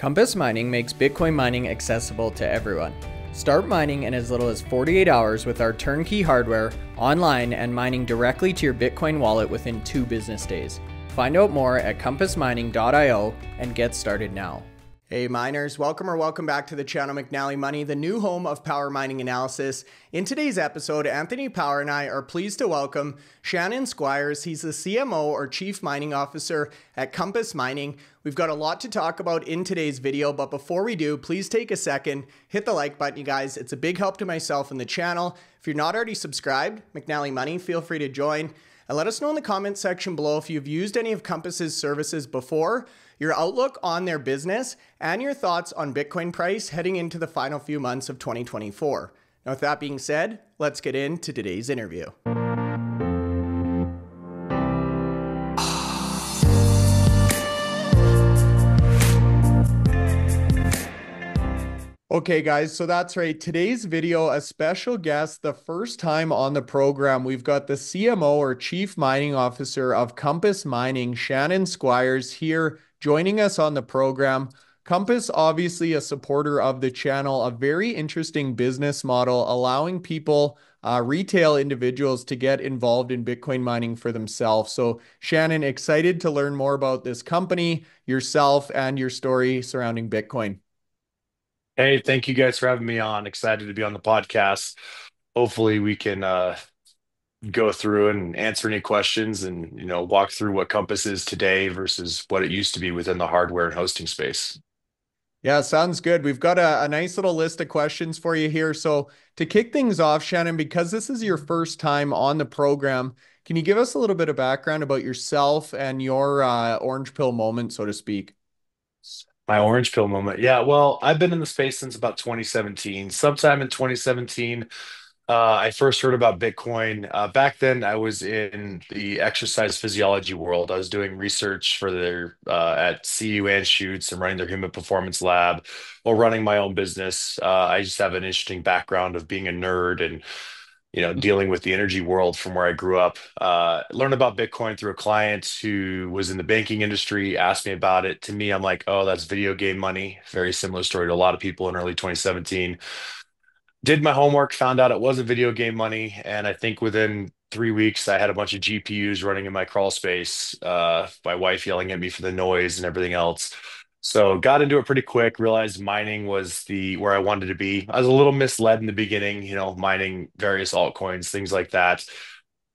Compass Mining makes Bitcoin mining accessible to everyone. Start mining in as little as 48 hours with our turnkey hardware, online, and mining directly to your Bitcoin wallet within 2 business days. Find out more at compassmining.io and get started now. Hey miners, welcome back to the channel McNallie Money, the new home of power mining analysis. In today's episode, Anthony Power and I are pleased to welcome Shannon Squires. He's the CMO or Chief Mining Officer at Compass Mining. We've got a lot to talk about in today's video, but before we do, please take a second, hit the like button, you guys. It's a big help to myself and the channel. If you're not already subscribed, McNallie Money, feel free to join. And let us know in the comments section below if you've used any of Compass's services before, your outlook on their business, and your thoughts on Bitcoin price heading into the final few months of 2024. Now, with that being said, let's get into today's interview. Okay guys, so that's right. Today's video, a special guest, the first time on the program, we've got the CMO or Chief Mining Officer of Compass Mining, Shannon Squires here joining us on the program. Compass, obviously a supporter of the channel, a very interesting business model, allowing people, retail individuals to get involved in Bitcoin mining for themselves. So Shannon, excited to learn more about this company, yourself, and your story surrounding Bitcoin. Hey, thank you guys for having me on. Excited to be on the podcast. Hopefully we can go through and answer any questions and, you know, walk through what Compass is today versus what it used to be within the hardware and hosting space. Yeah, sounds good. We've got a nice little list of questions for you here. So to kick things off, Shannon, because this is your first time on the program, can you give us a little bit of background about yourself and your orange pill moment, so to speak? My orange pill moment. Yeah, well, I've been in the space since about 2017. Sometime in 2017, I first heard about Bitcoin. Back then, I was in the exercise physiology world. I was doing research for their at CU Anschutz and running their human performance lab while running my own business. I just have an interesting background of being a nerd and, you know, dealing with the energy world from where I grew up. Learned about Bitcoin through a client who was in the banking industry, asked me about it. To me, I'm like, oh, that's video game money. Very similar story to a lot of people in early 2017. Did my homework, found out it wasn't video game money. And I think within 3 weeks, I had a bunch of GPUs running in my crawl space, my wife yelling at me for the noise and everything else. So got into it pretty quick, realized mining was where I wanted to be. I was a little misled in the beginning, you know, mining various altcoins, things like that.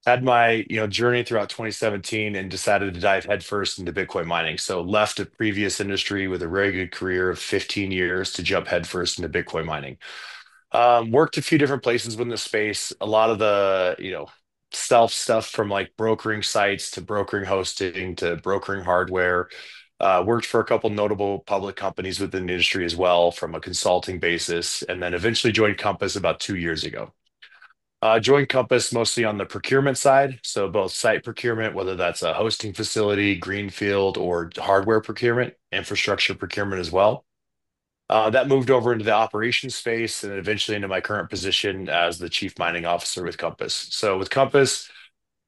Had my, you know, journey throughout 2017 and decided to dive headfirst into Bitcoin mining. So left a previous industry with a very good career of 15 years to jump headfirst into Bitcoin mining. Worked a few different places within the space. A lot of the, you know, self stuff from like brokering sites to brokering hosting to brokering hardware. Worked for a couple notable public companies within the industry as well from a consulting basis, and then eventually joined Compass about 2 years ago. Joined Compass mostly on the procurement side, so both site procurement, whether that's a hosting facility, greenfield, or hardware procurement, infrastructure procurement as well. That moved over into the operations space and eventually into my current position as the Chief Mining Officer with Compass. So with Compass,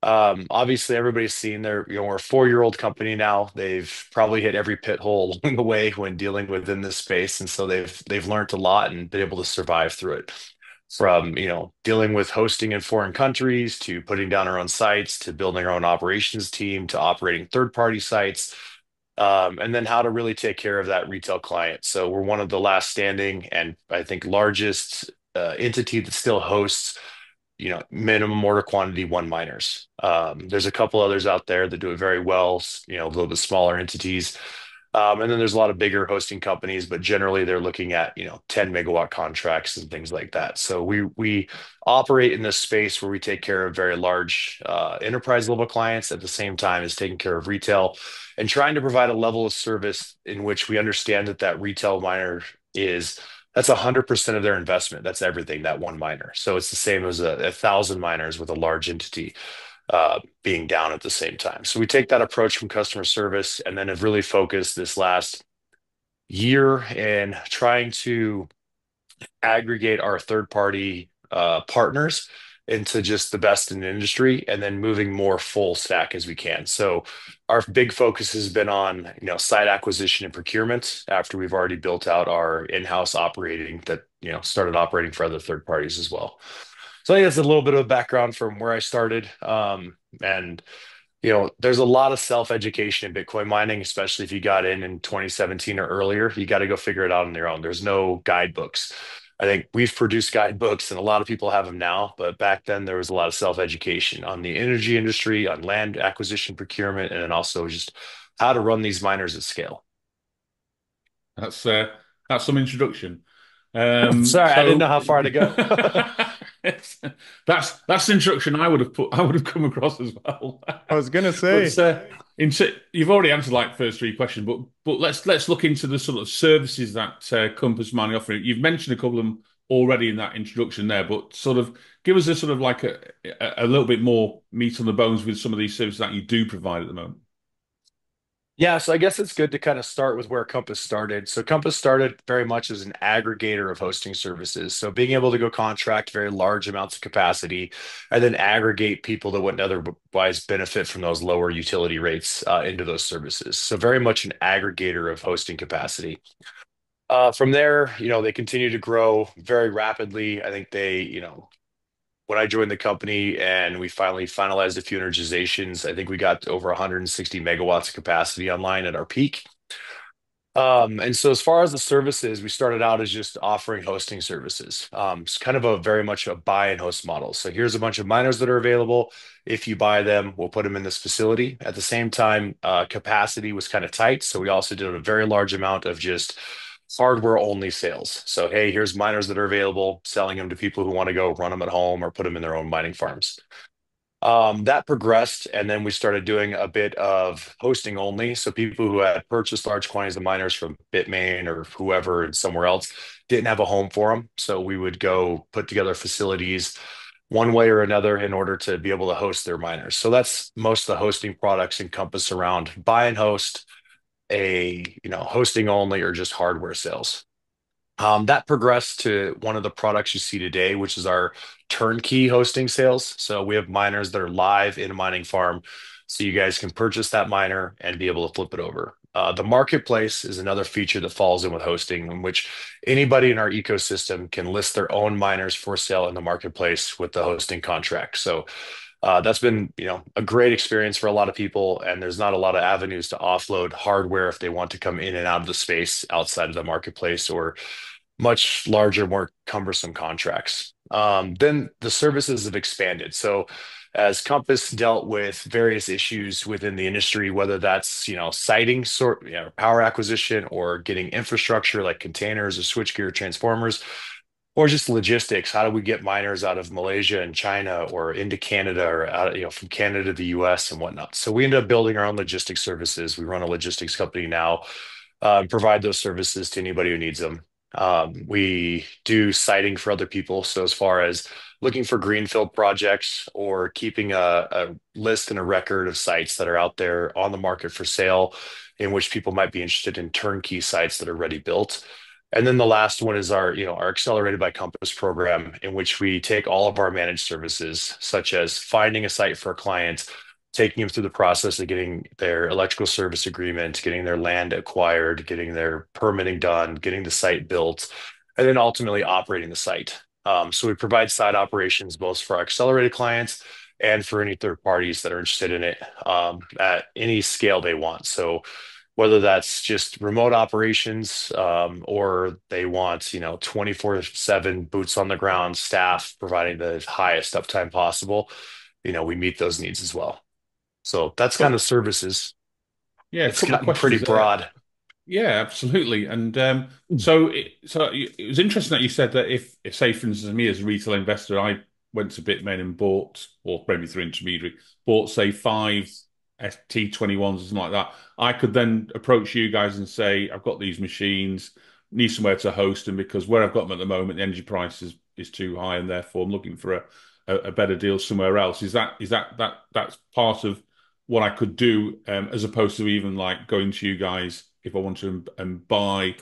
obviously everybody's seen their, you know, we're a 4-year-old company now. They've probably hit every pit hole along the way when dealing within this space. And so they've learned a lot and been able to survive through it, from, you know, dealing with hosting in foreign countries to putting down our own sites, to building our own operations team, to operating third-party sites, and then how to really take care of that retail client. So we're one of the last standing and I think largest entity that still hosts, you know, minimum order quantity 1 miners. There's a couple others out there that do it very well, you know, a little bit smaller entities. And then there's a lot of bigger hosting companies, but generally they're looking at, you know, 10 megawatt contracts and things like that. So we operate in this space where we take care of very large enterprise level clients at the same time as taking care of retail and trying to provide a level of service in which we understand that that retail miner is, that's 100% of their investment. That's everything, that 1 miner. So it's the same as a 1,000 miners with a large entity being down at the same time. So we take that approach from customer service and then have really focused this last year in trying to aggregate our third-party partners into just the best in the industry, and then moving more full stack as we can. So our big focus has been on, site acquisition and procurement after we've already built out our in-house operating that, started operating for other third parties as well. So I think that's a little bit of background from where I started. There's a lot of self-education in Bitcoin mining, especially if you got in 2017 or earlier. You got to go figure it out on your own. There's no guidebooks. I think we've produced guidebooks and a lot of people have them now, but back then there was a lot of self-education on the energy industry, on land acquisition, procurement, and then also just how to run these miners at scale. That's some introduction. Sorry, I didn't know how far to go. that's the introduction I would have come across as well. I was going to say, you've already answered like the first three questions, but let's look into the sort of services that Compass Mining offering. You've mentioned a couple of them already in that introduction there, but sort of give us a sort of like a little bit more meat on the bones with some of these services that you do provide at the moment. Yeah, so I guess it's good to kind of start with where Compass started. So Compass started very much as an aggregator of hosting services. So being able to go contract very large amounts of capacity and then aggregate people that wouldn't otherwise benefit from those lower utility rates into those services. So very much an aggregator of hosting capacity. From there, they continue to grow very rapidly. I think they, when I joined the company and we finally finalized a few energizations, I think we got over 160 megawatts of capacity online at our peak. And so as far as the services, we started out as just offering hosting services. It's kind of very much a buy and host model. So here's a bunch of miners that are available. If you buy them, we'll put them in this facility. At the same time, capacity was kind of tight. So we also did a very large amount of just hardware only sales. So, hey, here's miners that are available, selling them to people who want to go run them at home or put them in their own mining farms. That progressed. And then we started doing a bit of hosting only. So people who had purchased large quantities of miners from Bitmain or whoever and somewhere else didn't have a home for them. So we would go put together facilities one way or another in order to be able to host their miners. So that's most of the hosting products encompass around buy and host, hosting only or just hardware sales. That progressed to one of the products you see today, which is our turnkey hosting sales. So we have miners that are live in a mining farm. So you guys can purchase that miner and be able to flip it over. The marketplace is another feature that falls in with hosting, in which anybody in our ecosystem can list their own miners for sale in the marketplace with the hosting contract. So that's been, a great experience for a lot of people, and there's not a lot of avenues to offload hardware if they want to come in and out of the space outside of the marketplace or much larger, more cumbersome contracts. Then the services have expanded. So as Compass dealt with various issues within the industry, whether that's, siting, power acquisition, or getting infrastructure like containers or switchgear, transformers, or just logistics. How do we get miners out of Malaysia and China or into Canada or out, from Canada to the US and whatnot? So we ended up building our own logistics services. We run a logistics company now, provide those services to anybody who needs them. We do siting for other people. So as far as looking for greenfield projects or keeping a list and a record of sites that are out there on the market for sale, in which people might be interested in turnkey sites that are already built. And then the last one is our, our Accelerated by Compass program, in which we take all of our managed services, such as finding a site for a client, taking them through the process of getting their electrical service agreement, getting their land acquired, getting their permitting done, getting the site built, and then ultimately operating the site. So we provide site operations both for our accelerated clients and for any third parties that are interested in it at any scale they want. So whether that's just remote operations or they want, 24/7 boots on the ground staff providing the highest uptime possible, we meet those needs as well. So that's kind of services. Yeah, it's gotten pretty broad. Yeah, absolutely. And so it was interesting that you said that if say, for instance, me as a retail investor, I went to Bitmain and bought, or maybe through intermediary, bought, say, 5 ST21s or something like that, I could then approach you guys and say, I've got these machines, need somewhere to host them, because where I've got them at the moment, the energy price is too high, and therefore I'm looking for a better deal somewhere else. That's part of what I could do, as opposed to even like going to you guys if I want to and buy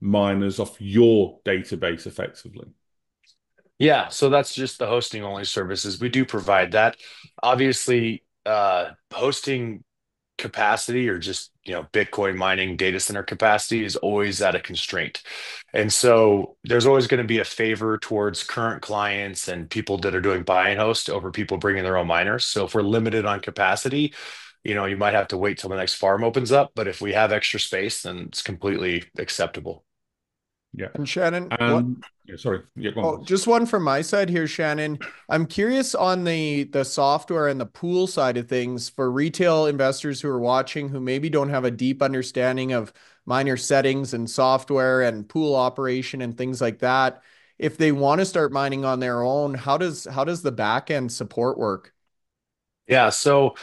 miners off your database effectively? Yeah, so that's just the hosting only services. We do provide that. Obviously, hosting capacity or just, Bitcoin mining data center capacity is always at a constraint. And so there's always going to be a favor towards current clients and people that are doing buy and host over people bringing their own miners. So if we're limited on capacity, you might have to wait till the next farm opens up, but if we have extra space, then it's completely acceptable. Yeah. And Shannon, just one from my side here, Shannon. I'm curious on the software and the pool side of things for retail investors who are watching, who maybe don't have a deep understanding of miner settings and software and pool operation and things like that. If they want to start mining on their own, how does the back end support work? Yeah. So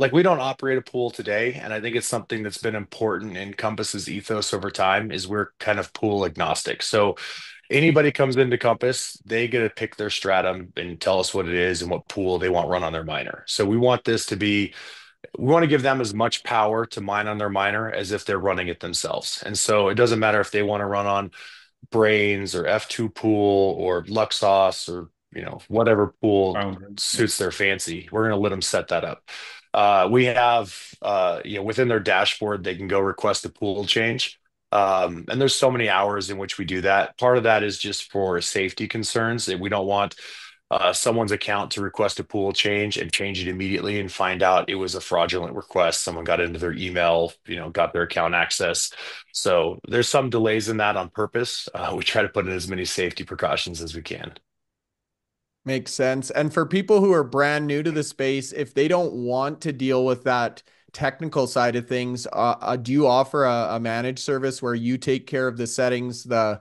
we don't operate a pool today, and I think it's something that's been important in Compass's ethos over time is we're kind of pool agnostic. So anybody comes into Compass, they get to pick their stratum and tell us what it is and what pool they want run on their miner. So we want to give them as much power to mine on their miner as if they're running it themselves. And so it doesn't matter if they want to run on Brains or F2 pool or Luxos or whatever pool suits their fancy. We're going to let them set that up. We have, within their dashboard, they can go request a pool change. And there's so many hours in which we do that. Part of that is just for safety concerns that we don't want someone's account to request a pool change and change it immediately and find out it was a fraudulent request. Someone got into their email, got their account access. So there's some delays in that on purpose. We try to put in as many safety precautions as we can. Makes sense. And for people who are brand new to the space, if they don't want to deal with that technical side of things, do you offer a managed service where you take care of the settings, the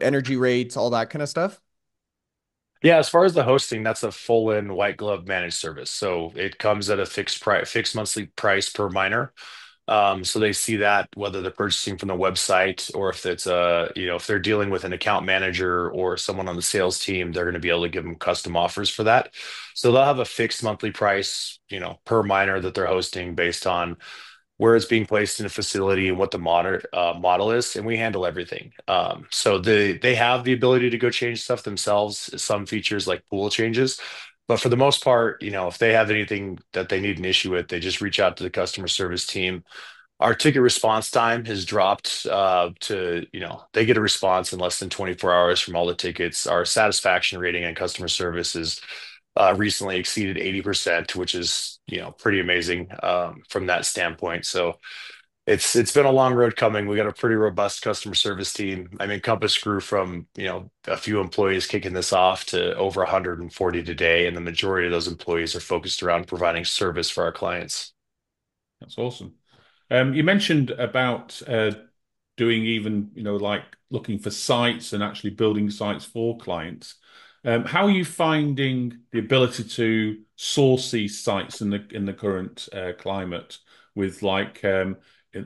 energy rates, all that kind of stuff? Yeah, as far as the hosting, that's a full-in white glove managed service. So it comes at a fixed monthly price per miner. So they see that whether they're purchasing from the website or if it's if they're dealing with an account manager or someone on the sales team, they're going to be able to give them custom offers for that. So they'll have a fixed monthly price, per miner that they're hosting based on where it's being placed in a facility and what the model is, and we handle everything. So they have the ability to go change stuff themselves, some features like pool changes. But for the most part, if they have anything that they need an issue with, they just reach out to the customer service team. Our ticket response time has dropped they get a response in less than 24 hours from all the tickets. Our satisfaction rating on customer service has recently exceeded 80%, which is, pretty amazing from that standpoint. So it's been a long road coming. We got a pretty robust customer service team. I mean, Compass grew from, a few employees kicking this off to over 140 today. And the majority of those employees are focused around providing service for our clients. That's awesome. You mentioned about doing even, looking for sites and actually building sites for clients. How are you finding the ability to source these sites in the current climate with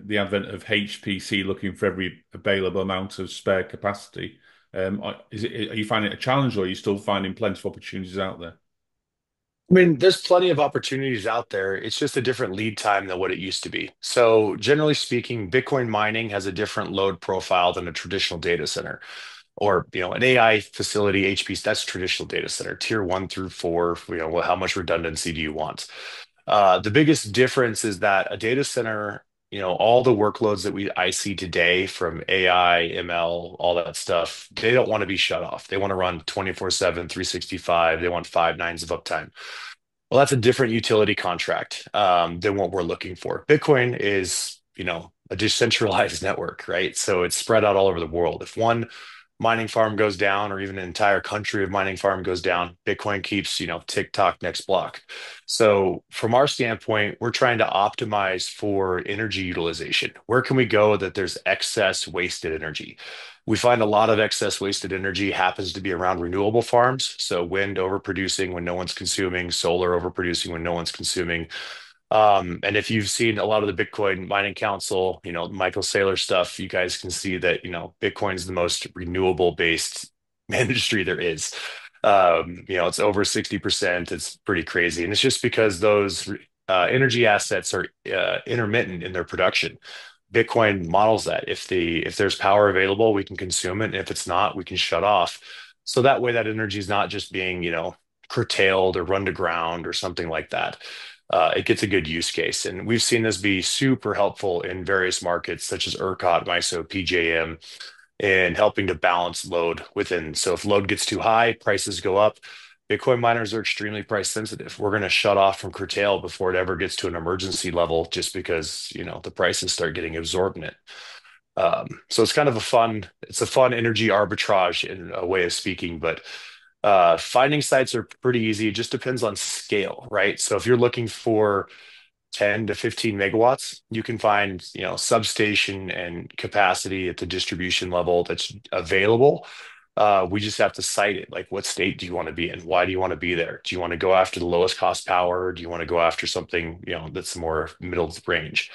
the advent of HPC looking for every available amount of spare capacity? Are you finding it a challenge, or are you still finding plenty of opportunities out there? I mean, there's plenty of opportunities out there. It's just a different lead time than what it used to be. So generally speaking, Bitcoin mining has a different load profile than a traditional data center or, an AI facility, HPC, that's traditional data center, tier 1 through 4, how much redundancy do you want? The biggest difference is that a data center, all the workloads that I see today from AI, ML, all that stuff, they don't want to be shut off. They want to run 24/7, 365. They want 5 nines of uptime. Well, that's a different utility contract than what we're looking for. Bitcoin is, a decentralized network, right? So it's spread out all over the world. If one mining farm goes down, or even an entire country of mining farm goes down, Bitcoin keeps, tick tock, next block. So from our standpoint, we're trying to optimize for energy utilization. Where can we go that there's excess wasted energy? We find a lot of excess wasted energy happens to be around renewable farms. So wind overproducing when no one's consuming, solar overproducing when no one's consuming. And if you've seen a lot of the Bitcoin Mining Council, Michael Saylor stuff, you guys can see that, Bitcoin's the most renewable based industry there is. It's over 60%. It's pretty crazy. And it's just because those energy assets are intermittent in their production. Bitcoin models that if there's power available, we can consume it. And if it's not, we can shut off. So that way that energy is not just being, curtailed or run to ground or something like that. It gets a good use case. And we've seen this be super helpful in various markets such as ERCOT, MISO, PJM, in helping to balance load within. So if load gets too high, prices go up. Bitcoin miners are extremely price sensitive. We're going to shut off from curtail before it ever gets to an emergency level, just because, the prices start getting absorbed in it. So it's kind of a fun energy arbitrage in a way of speaking, but finding sites are pretty easy. It just depends on scale, right? So if you're looking for 10 to 15 megawatts, you can find, substation and capacity at the distribution level that's available. We just have to cite it. Like, what state do you want to be in? Why do you want to be there? Do you want to go after the lowest cost power? Do you want to go after something, that's more middle of the range?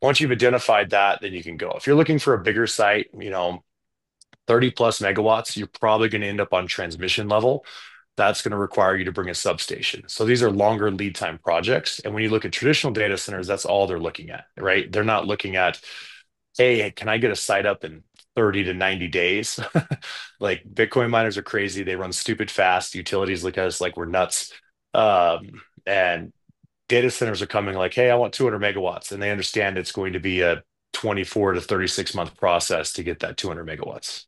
Once you've identified that, then you can go. If you're looking for a bigger site, 30 plus megawatts, you're probably going to end up on transmission level. That's going to require you to bring a substation. So these are longer lead time projects. And when you look at traditional data centers, that's all they're looking at, right? They're not looking at, hey, can I get a site up in 30 to 90 days? Like, Bitcoin miners are crazy. They run stupid fast. Utilities look at us like we're nuts. And data centers are coming like, hey, I want 200 megawatts. And they understand it's going to be a 24 to 36 month process to get that 200 megawatts.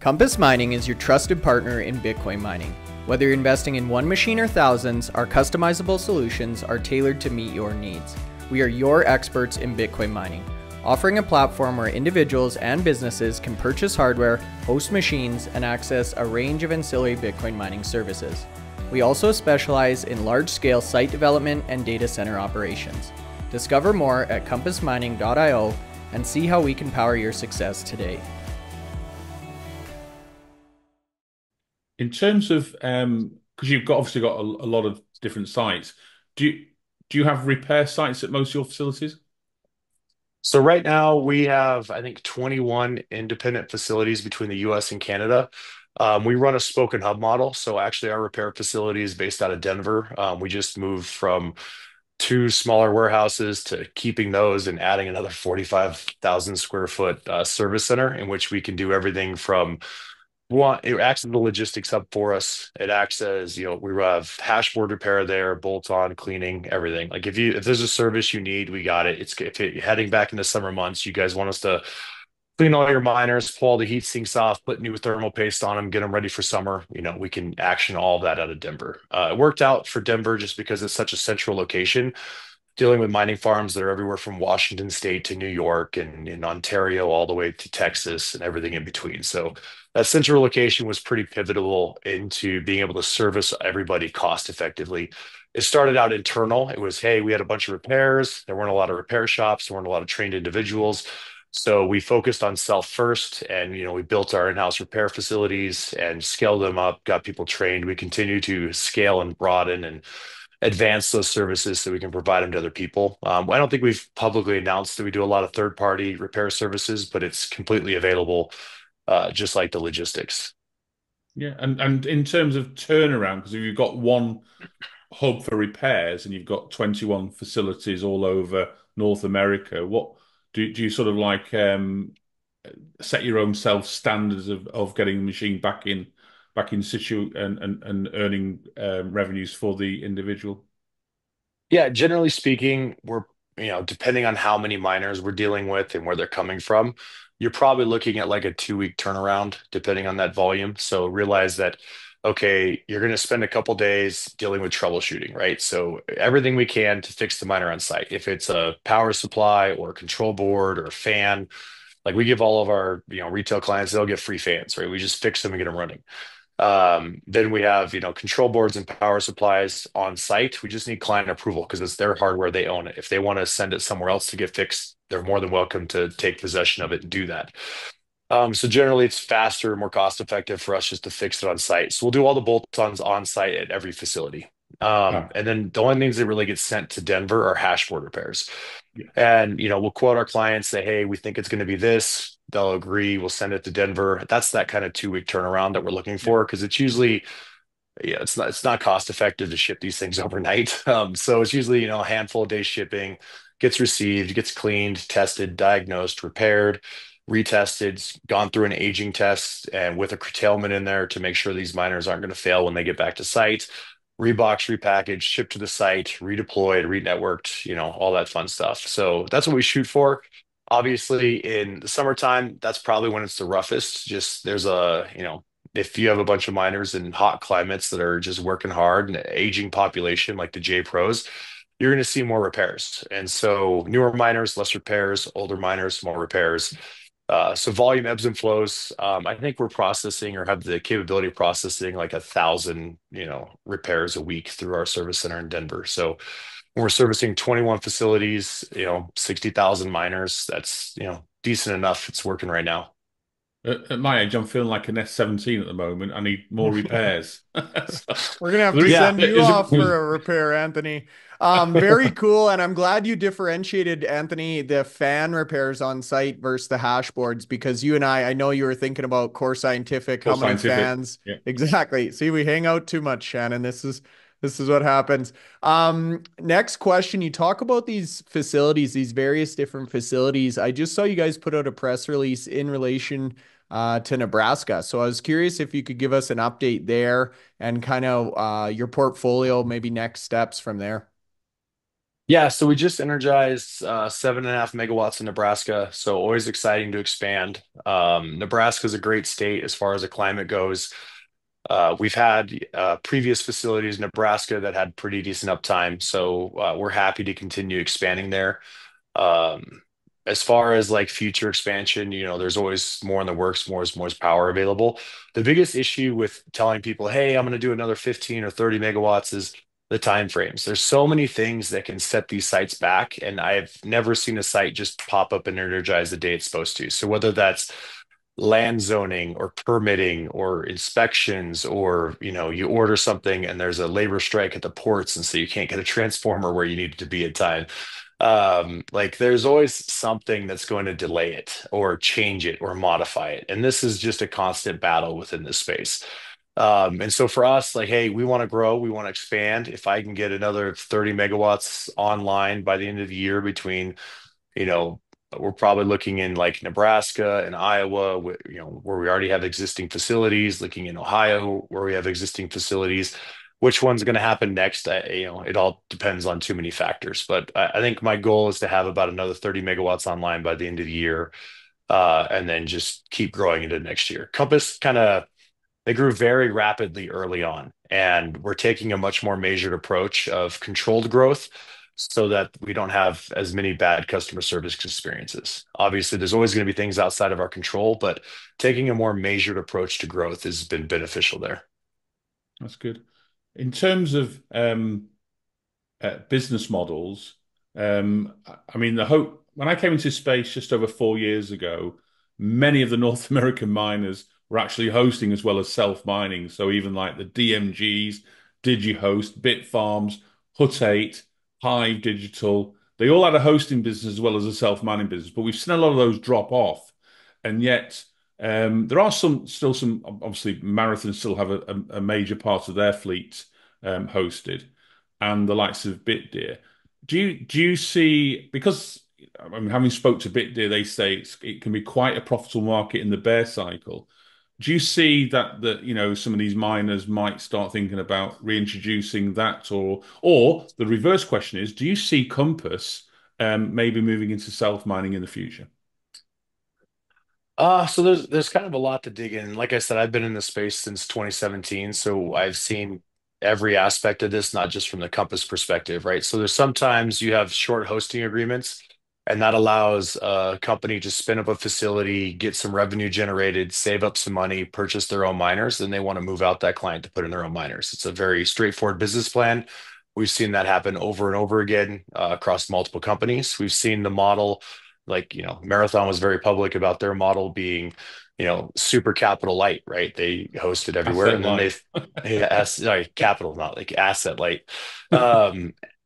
Compass Mining is your trusted partner in Bitcoin mining. Whether you're investing in one machine or thousands, our customizable solutions are tailored to meet your needs. We are your experts in Bitcoin mining, offering a platform where individuals and businesses can purchase hardware, host machines, and access a range of ancillary Bitcoin mining services. We also specialize in large-scale site development and data center operations. Discover more at compassmining.io and see how we can power your success today. In terms of, because you've obviously got a lot of different sites, do you have repair sites at most of your facilities? So right now we have, I think, 21 independent facilities between the US and Canada. We run a spoke and hub model. So actually our repair facility is based out of Denver. We just moved from 2 smaller warehouses to keeping those and adding another 45,000 square foot service center, in which we can do everything from, it acts as the logistics hub for us. It acts as, we have hash board repair there, bolt on cleaning, everything. Like, if there's a service you need, we got it. If you're heading back into summer months, you guys want us to clean all your miners, pull all the heat sinks off, put new thermal paste on them, get them ready for summer. We can action all that out of Denver. It worked out for Denver just because it's such a central location, dealing with mining farms that are everywhere from Washington State to New York and in Ontario all the way to Texas and everything in between. So that central location was pretty pivotal into being able to service everybody cost effectively. It started out internal. It was, hey, we had a bunch of repairs. There weren't a lot of repair shops. There weren't a lot of trained individuals. So we focused on self first, and, we built our in-house repair facilities and scaled them up, got people trained. We continue to scale and broaden and advance those services so we can provide them to other people. I don't think we've publicly announced that we do a lot of third-party repair services, but it's completely available, just like the logistics. Yeah, and in terms of turnaround, because if you've got one hub for repairs and you've got 21 facilities all over North America, what do you sort of like set your own self standards of getting the machine back in situ and earning revenues for the individual? Yeah, generally speaking, we're, depending on how many miners we're dealing with and where they're coming from, you're probably looking at like a 2-week turnaround, depending on that volume. So realize that, okay, you're going to spend a couple days dealing with troubleshooting, right? So everything we can to fix the miner on site. If it's a power supply or a control board or a fan, like, we give all of our, retail clients, they'll get free fans, right? We just fix them and get them running. Then we have, control boards and power supplies on site. We just need client approval because it's their hardware. They own it. If they want to send it somewhere else to get fixed, they're more than welcome to take possession of it and do that. So generally it's faster, more cost effective for us just to fix it on site. So we'll do all the bolt-ons on site at every facility. And then the only things that really get sent to Denver are hash board repairs. Yeah. And, we'll quote our clients, say, hey, we think it's going to be this. They'll agree. We'll send it to Denver. That's that kind of 2-week turnaround that we're looking for. Cause it's usually, it's not cost effective to ship these things overnight. So it's usually, a handful of days shipping, gets received, gets cleaned, tested, diagnosed, repaired, retested, gone through an aging test and with a curtailment in there to make sure these miners aren't going to fail when they get back to site, reboxed, repackaged, shipped to the site, redeployed, re-networked, you know, all that fun stuff. So that's what we shoot for. Obviously, in the summertime, that's probably when it's the roughest. Just there's a, you know, if you have a bunch of miners in hot climates that are just working hard and aging population like the J Pros, you're going to see more repairs. And so newer miners, less repairs, older miners, more repairs. So volume ebbs and flows. I think we're processing or have the capability of processing like 1,000, you know, repairs a week through our service center in Denver. So we're servicing 21 facilities, you know, 60,000 miners. That's, you know, decent enough. It's working right now. At my age, I'm feeling like an S17 at the moment. I need more repairs. So, we're going to have to send you off for a repair, Anthony. Very cool. And I'm glad you differentiated, Anthony, the fan repairs on site versus the hash boards, because you and I know you were thinking about Core Scientific, how many fans. Yeah. Exactly. See, we hang out too much, Shannon. This is what happens. Next question. You talk about these facilities, these various different facilities. I just saw you guys put out a press release in relation to Nebraska. So I was curious if you could give us an update there and kind of your portfolio, maybe next steps from there. Yeah, so we just energized 7.5 megawatts in Nebraska. So always exciting to expand. Nebraska is a great state as far as the climate goes. We've had previous facilities in Nebraska that had pretty decent uptime, so we're happy to continue expanding there. As far as like future expansion, you know, there's always more in the works, more power available. The biggest issue with telling people, hey, I'm going to do another 15 or 30 megawatts is the timeframes. There's so many things that can set these sites back, and I've never seen a site just pop up and energize the day it's supposed to. So whether that's land zoning or permitting or inspections, or, you know, you order something and there's a labor strike at the ports and so you can't get a transformer where you need it to be at time, like there's always something that's going to delay it or change it or modify it, and this is just a constant battle within this space. And so for us, like, hey, we want to grow, we want to expand. If I can get another 30 megawatts online by the end of the year, between, you know, we're probably looking in like Nebraska and Iowa, you know, where we already have existing facilities, looking in Ohio, where we have existing facilities. Which one's going to happen next? You know, it all depends on too many factors. But I think my goal is to have about another 30 megawatts online by the end of the year, and then just keep growing into next year. Compass kind of, they grew very rapidly early on, and we're taking a much more measured approach of controlled growth, so that we don't have as many bad customer service experiences. Obviously, there's always going to be things outside of our control, but taking a more measured approach to growth has been beneficial there. That's good. In terms of business models, I mean, the hope, when I came into space just over 4 years ago, many of the North American miners were actually hosting as well as self-mining. So even like the DMGs, DigiHost, BitFarms, Hut8, Hive Digital, they all had a hosting business as well as a self-mining business, but we've seen a lot of those drop off. And yet there are some, obviously Marathon still have a major part of their fleet hosted, and the likes of Bitdeer. Do you see, because I mean, having spoke to Bitdeer, they say it can be quite a profitable market in the bear cycle. Do you see that you know, some of these miners might start thinking about reintroducing that, or the reverse question is, do you see Compass maybe moving into self-mining in the future? So there's kind of a lot to dig in. Like I said, I've been in this space since 2017, so I've seen every aspect of this, not just from the Compass perspective, right? So there's sometimes you have short hosting agreements, and that allows a company to spin up a facility, get some revenue generated, save up some money, purchase their own miners, then they want to move out that client to put in their own miners. It's a very straightforward business plan. We've seen that happen over and over again across multiple companies. We've seen the model, like, you know, Marathon was very public about their model being, you know, super capital light, right? They hosted everywhere, asset and then they sorry, capital, not like asset light.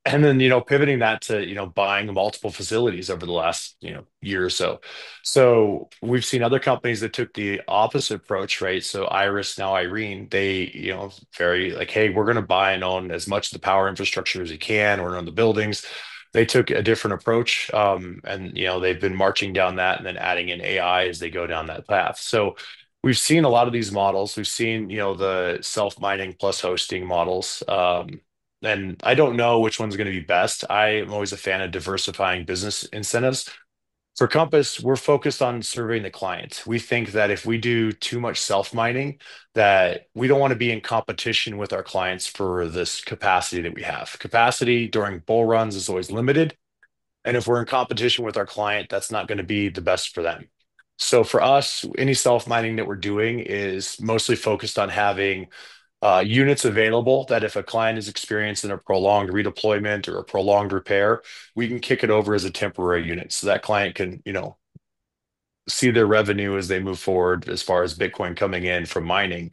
And then, you know, pivoting that to, you know, buying multiple facilities over the last, you know, year or so. So we've seen other companies that took the opposite approach, right? So Iris, now Irene, they, you know, very like, hey, we're going to buy and own as much of the power infrastructure as we can, or own the buildings. they took a different approach, and they've been marching down that and then adding in AI as they go down that path. So we've seen a lot of these models. We've seen the self-mining plus hosting models, and I don't know which one's going to be best. I am always a fan of diversifying business incentives. For Compass, we're focused on serving the client. We think that if we do too much self-mining, that we don't want to be in competition with our clients for this capacity that we have. Capacity during bull runs is always limited. And if we're in competition with our client, that's not going to be the best for them. So for us, any self-mining that we're doing is mostly focused on having units available that if a client is experiencing a prolonged redeployment or a prolonged repair, we can kick it over as a temporary unit. So that client can, see their revenue as they move forward as far as Bitcoin coming in from mining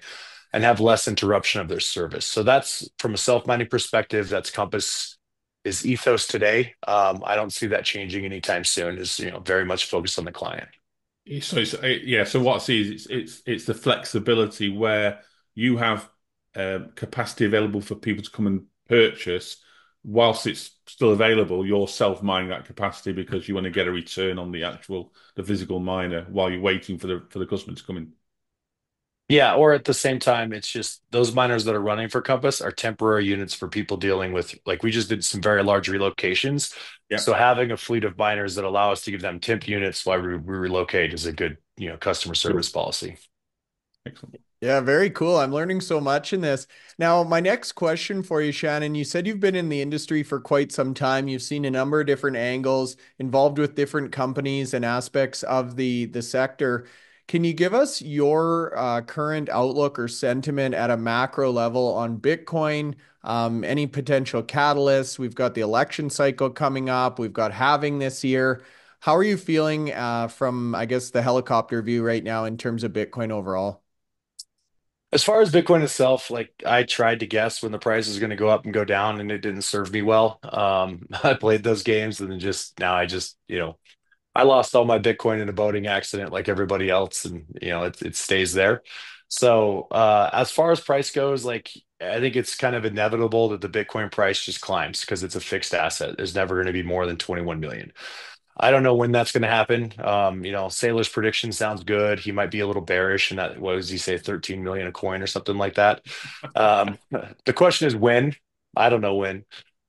and have less interruption of their service. So that's from a self-mining perspective, that's Compass's ethos today. I don't see that changing anytime soon. It's, very much focused on the client. So So what I see is it's the flexibility where you have capacity available for people to come and purchase whilst it's still available. You're self-mining that capacity because you want to get a return on the physical miner while you're waiting for the customer to come in. Yeah, or at the same time, it's just those miners that are running for Compass are temporary units for people dealing with, like, we just did some very large relocations. Yeah. So having a fleet of miners that allow us to give them temp units while we relocate is a good, customer service policy. Excellent. Yeah, very cool. I'm learning so much in this. Now, my next question for you, Shannon, you said you've been in the industry for quite some time. You've seen a number of different angles, involved with different companies and aspects of the sector. Can you give us your current outlook or sentiment at a macro level on Bitcoin? Any potential catalysts? We've got the election cycle coming up. We've got halving this year. How are you feeling from, I guess, the helicopter view right now in terms of Bitcoin overall? As far as Bitcoin itself, I tried to guess when the price was going to go up and go down, and it didn't serve me well. I played those games, and then I lost all my Bitcoin in a boating accident like everybody else, and it stays there. So as far as price goes, I think it's kind of inevitable that the Bitcoin price just climbs because it's a fixed asset. There's never going to be more than 21 million. I don't know when that's going to happen. Saylor's prediction sounds good. He might be a little bearish, and that, what does he say, 13 million a coin or something like that. The question is when. I don't know when.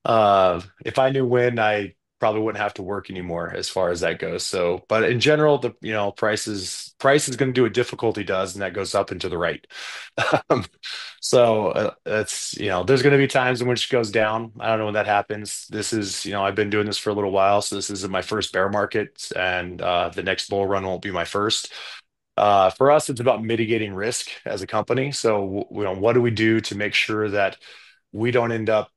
If I knew when, I probably wouldn't have to work anymore as far as that goes. So, but in general, the price is going to do what difficulty does, and that goes up and to the right. So it's there's going to be times in which it goes down. I don't know when that happens. This is I've been doing this for a little while, so this isn't my first bear market, and the next bull run won't be my first. For us, it's about mitigating risk as a company. So what do we do to make sure that we don't end up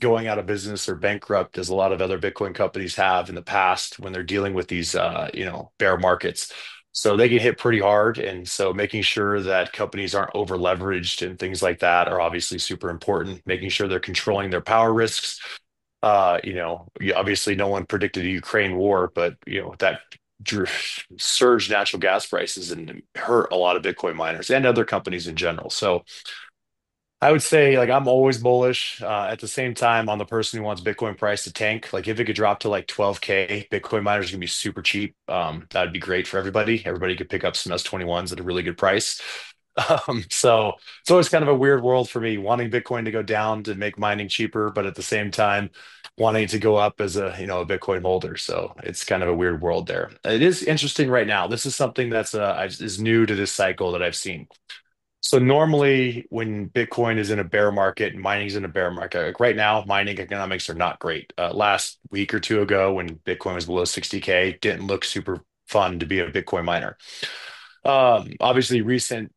going out of business or bankrupt, as a lot of other Bitcoin companies have in the past when they're dealing with these, bear markets. So they get hit pretty hard. And so making sure that companies aren't over leveraged and things like that are obviously super important, making sure they're controlling their power risks. Obviously no one predicted a Ukraine war, but, that surged natural gas prices and hurt a lot of Bitcoin miners and other companies in general. So I would say I'm always bullish at the same time on the person who wants Bitcoin price to tank. If it could drop to 12K, Bitcoin miners are going to be super cheap. That'd be great for everybody. Everybody could pick up some S21s at a really good price. So it's always kind of a weird world for me, wanting Bitcoin to go down to make mining cheaper, but at the same time, wanting it to go up as a Bitcoin holder. So it's kind of a weird world there. It is interesting right now. This is something that's is new to this cycle that I've seen. So normally when Bitcoin is in a bear market and mining is in a bear market, right now, mining economics are not great. Last week or two ago, when Bitcoin was below 60K, didn't look super fun to be a Bitcoin miner. Obviously recent,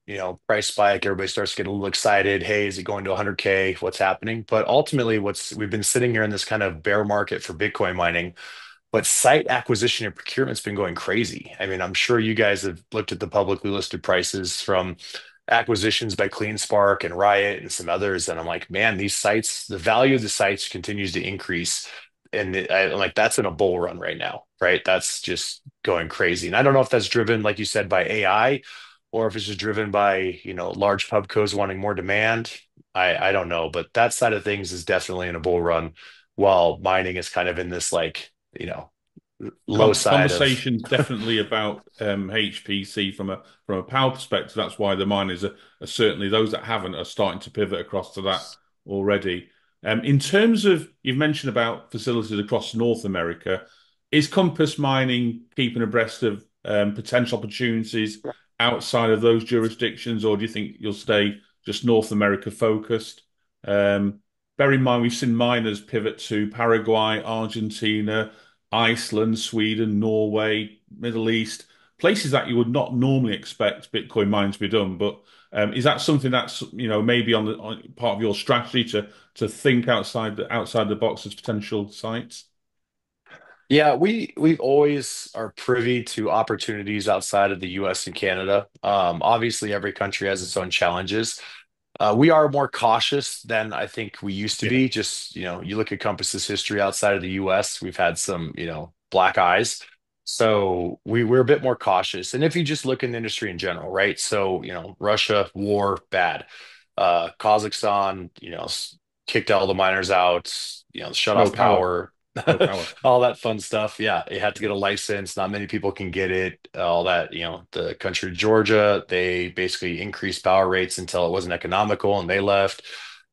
price spike, everybody starts getting a little excited. Hey, is it going to 100K? What's happening? But ultimately we've been sitting here in this kind of bear market for Bitcoin mining, but site acquisition and procurement's been going crazy. I mean, I'm sure you guys have looked at the publicly listed prices from acquisitions by CleanSpark and Riot and some others, and I'm like, man, these sites, the value of the sites continues to increase, and I'm like, that's in a bull run right now, right? That's just going crazy, and I don't know if that's driven, like you said, by AI, or if it's just driven by large pubcos wanting more demand. I don't know, but that side of things is definitely in a bull run. while mining is kind of in this, like, you know, low side. Conversations definitely about HPC from a power perspective. That's why the miners are certainly, those that haven't, are starting to pivot across to that already. In terms of, you've mentioned about facilities across North America, is Compass Mining keeping abreast of potential opportunities outside of those jurisdictions, or do you think you'll stay just North America focused? Bear in mind, we've seen miners pivot to Paraguay, Argentina, Iceland, Sweden, Norway, Middle East, places that you would not normally expect Bitcoin mining to be done. But is that something that's, you know, maybe on part of your strategy to think outside the box as potential sites? Yeah, we always are privy to opportunities outside of the U.S. and Canada. Obviously, every country has its own challenges. We are more cautious than I think we used to be. Just, you know, you look at Compass's history outside of the U.S., we've had some, you know, black eyes. So we're a bit more cautious. And if you just look in the industry in general, right? So, you know, Russia, war, bad. Kazakhstan, you know, kicked all the miners out, you know, shut off power. All that fun stuff. Yeah, it had to get a license. Not many people can get it. All that, you know, the country of Georgia, they basically increased power rates until it wasn't economical and they left.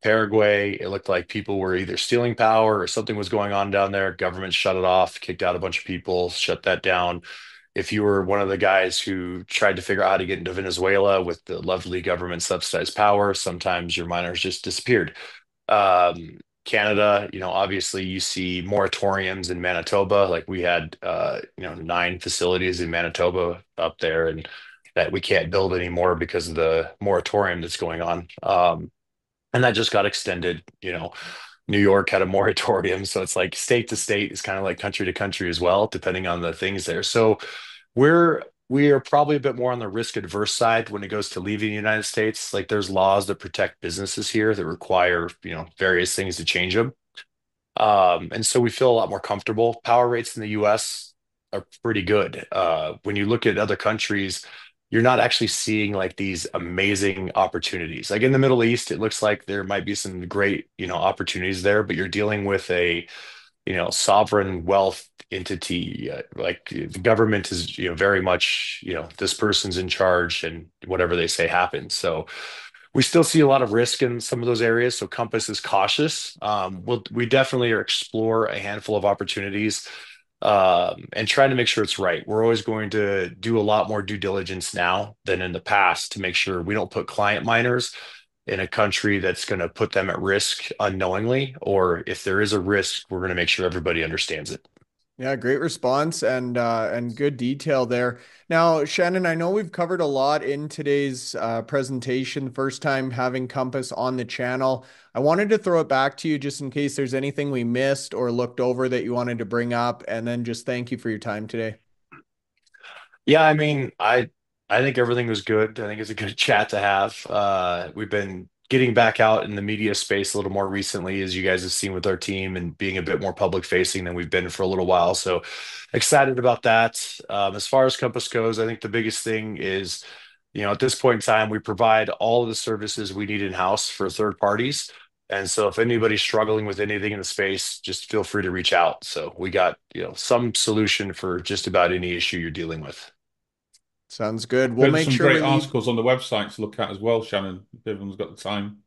Paraguay, it looked like people were either stealing power or something was going on down there. Government shut it off, kicked out a bunch of people, shut that down. If you were one of the guys who tried to figure out how to get into Venezuela with the lovely government subsidized power, sometimes your miners just disappeared. Canada, you know, obviously you see moratoriums in Manitoba. Like we had, you know, 9 facilities in Manitoba up there, and that we can't build anymore because of the moratorium that's going on. And that just got extended. You know, New York had a moratorium. So it's like state to state is kind of like country to country as well, depending on the things there. So we are probably a bit more on the risk adverse side when it goes to leaving the United States. Like there's laws that protect businesses here that require, you know, various things to change them. And so we feel a lot more comfortable. Power rates in the US are pretty good. When you look at other countries, you're not actually seeing like these amazing opportunities. Like in the Middle East, it looks like there might be some great, you know, opportunities there, but you're dealing with a, you know, sovereign wealth entity. Like the government is, you know, very much, you know, this person's in charge and whatever they say happens. So we still see a lot of risk in some of those areas. So Compass is cautious. We definitely explore a handful of opportunities and trying to make sure it's right. We're always going to do a lot more due diligence now than in the past to make sure we don't put client miners in a country that's going to put them at risk unknowingly, or if there is a risk, we're going to make sure everybody understands it. Yeah, great response and good detail there. Now, Shannon, I know we've covered a lot in today's presentation, first time having Compass on the channel. I wanted to throw it back to you just in case there's anything we missed or looked over that you wanted to bring up, and then just thank you for your time today. Yeah, I mean, I think everything was good. I think it's a good chat to have. We've been getting back out in the media space a little more recently, as you guys have seen with our team, and being a bit more public facing than we've been for a little while. So excited about that. As far as Compass goes, I think the biggest thing is, you know, at this point in time, we provide all of the services we need in-house for third parties. And so if anybody's struggling with anything in the space, just feel free to reach out. So we got, you know, some solution for just about any issue you're dealing with. Sounds good. We'll make sure great articles on the website to look at as well, Shannon, if everyone's got the time.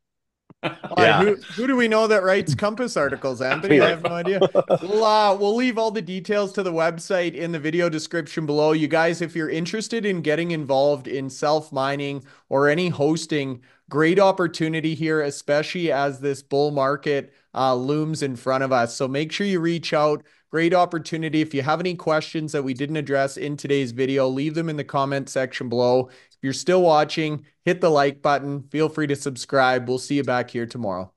Yeah. Who do we know that writes Compass articles, Anthony? I have no idea. We'll leave all the details to the website in the video description below. You guys, if you're interested in getting involved in self-mining or any hosting, great opportunity here, especially as this bull market looms in front of us. So make sure you reach out. Great opportunity. If you have any questions that we didn't address in today's video, leave them in the comment section below. If you're still watching, hit the like button. Feel free to subscribe. We'll see you back here tomorrow.